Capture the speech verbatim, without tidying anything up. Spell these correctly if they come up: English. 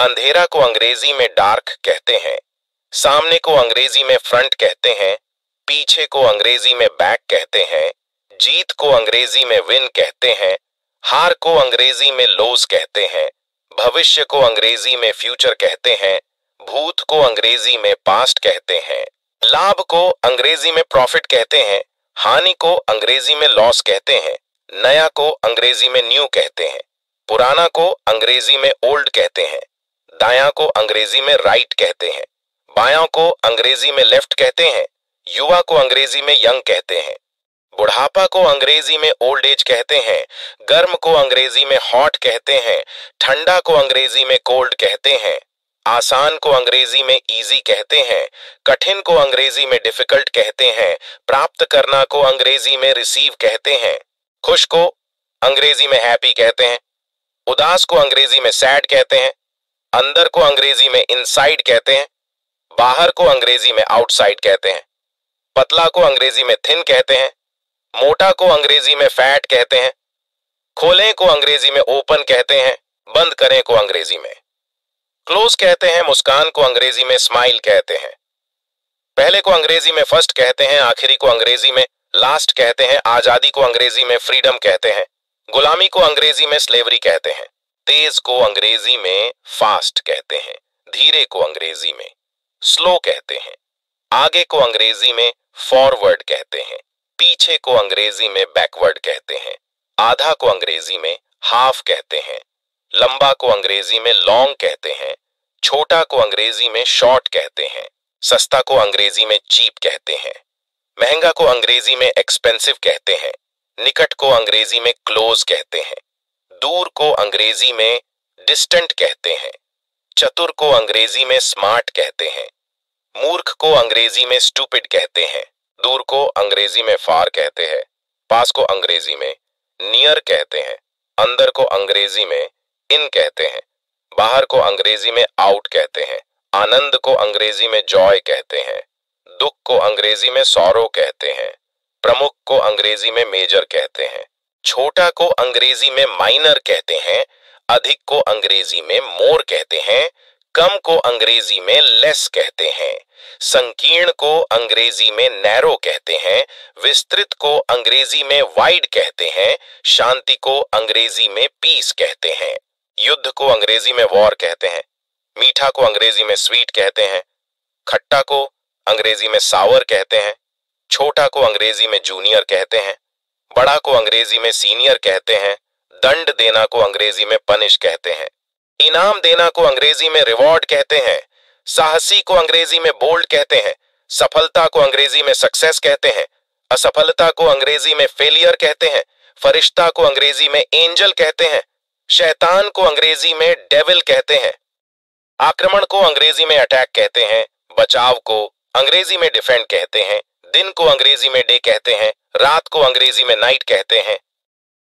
अंधेरा को अंग्रेजी में डार्क कहते हैं, सामने को अंग्रेजी में फ्रंट कहते हैं, पीछे को अंग्रेजी में बैक कहते हैं, जीत को अंग्रेजी में विन कहते हैं, हार को अंग्रेजी में लॉस कहते हैं, भविष्य को अंग्रेजी में फ्यूचर कहते हैं, भूत को अंग्रेजी में पास्ट कहते हैं, लाभ को अंग्रेजी में प्रॉफिट कहते हैं, हानि को अंग्रेजी में लॉस कहते हैं, नया को अंग्रेजी में न्यू कहते हैं, पुराना को अंग्रेजी में ओल्ड कहते हैं, दायां को अंग्रेजी में राइट कहते हैं, बायां को अंग्रेजी में लेफ्ट कहते हैं, युवा को अंग्रेजी में यंग कहते हैं, बुढ़ापा को अंग्रेजी में ओल्ड एज कहते हैं, गर्म को अंग्रेजी में हॉट कहते हैं, ठंडा को अंग्रेजी में कोल्ड कहते हैं, आसान को अंग्रेजी में इजी कहते हैं, कठिन को अंग्रेजी में डिफिकल्ट कहते हैं, प्राप्त करना को अंग्रेजी में रिसीव कहते हैं, खुश को अंग्रेजी में हैप्पी कहते हैं, उदास को अंग्रेजी में सैड कहते हैं, अंदर को अंग्रेजी में इनसाइड कहते हैं, बाहर को अंग्रेजी में आउटसाइड कहते हैं, पतला को अंग्रेजी में थिन कहते हैं, मोटा को अंग्रेजी में फैट कहते हैं, खोलें को अंग्रेजी में ओपन कहते हैं, बंद करें को अंग्रेजी में क्लोज कहते हैं, मुस्कान को अंग्रेजी में स्माइल कहते हैं, पहले को अंग्रेजी में फर्स्ट कहते हैं, आखिरी को अंग्रेजी में लास्ट कहते हैं, आजादी को अंग्रेजी में फ्रीडम कहते हैं, गुलामी को अंग्रेजी में स्लेवरी कहते हैं, तेज को अंग्रेजी में फास्ट कहते हैं, धीरे को अंग्रेजी में स्लो कहते हैं, आगे को अंग्रेजी में फॉरवर्ड कहते हैं, पीछे को अंग्रेजी में बैकवर्ड कहते हैं, आधा को अंग्रेजी में हाफ कहते हैं, लंबा को अंग्रेजी में लॉन्ग कहते हैं, छोटा को अंग्रेजी में शॉर्ट कहते हैं, सस्ता को अंग्रेजी में चीप कहते हैं, महंगा को अंग्रेजी में एक्सपेंसिव कहते हैं, निकट को अंग्रेजी में क्लोज कहते हैं, दूर को अंग्रेजी में डिस्टेंट कहते हैं, चतुर को अंग्रेजी में स्मार्ट कहते हैं, मूर्ख को अंग्रेजी में स्टूपिड कहते हैं, दूर को अंग्रेजी में फार कहते हैं, पास को अंग्रेजी में नियर कहते हैं, अंदर को अंग्रेजी में इन कहते हैं, बाहर को अंग्रेजी में आउट कहते हैं, आनंद को अंग्रेजी में जॉय कहते हैं, दुख को अंग्रेजी में सॉरो कहते हैं, प्रमुख को अंग्रेजी में मेजर कहते हैं, छोटा को अंग्रेजी में माइनर कहते हैं, अधिक को अंग्रेजी में मोर कहते हैं, कम को अंग्रेजी में लेस कहते हैं, संकीर्ण को अंग्रेजी में नैरो कहते हैं, विस्तृत को अंग्रेजी में वाइड कहते हैं, शांति को अंग्रेजी में पीस कहते हैं, युद्ध को अंग्रेजी में वॉर कहते हैं, मीठा को अंग्रेजी में स्वीट कहते हैं, खट्टा को अंग्रेजी में सावर कहते हैं, छोटा को अंग्रेजी में जूनियर कहते हैं, बड़ा को अंग्रेजी में सीनियर कहते हैं, दंड देना को अंग्रेजी में पनिश कहते हैं, इनाम देना को अंग्रेजी में रिवॉर्ड कहते हैं, साहसी को अंग्रेजी में बोल्ड कहते हैं, सफलता को अंग्रेजी में सक्सेस कहते हैं, असफलता को अंग्रेजी में फेलियर कहते हैं, फरिश्ता को अंग्रेजी में एंजल कहते हैं, शैतान को अंग्रेजी में डेविल कहते हैं, आक्रमण को अंग्रेजी में अटैक कहते हैं, बचाव को अंग्रेजी में डिफेंड कहते हैं, दिन को अंग्रेजी में डे कहते हैं, रात को अंग्रेजी में नाइट कहते हैं,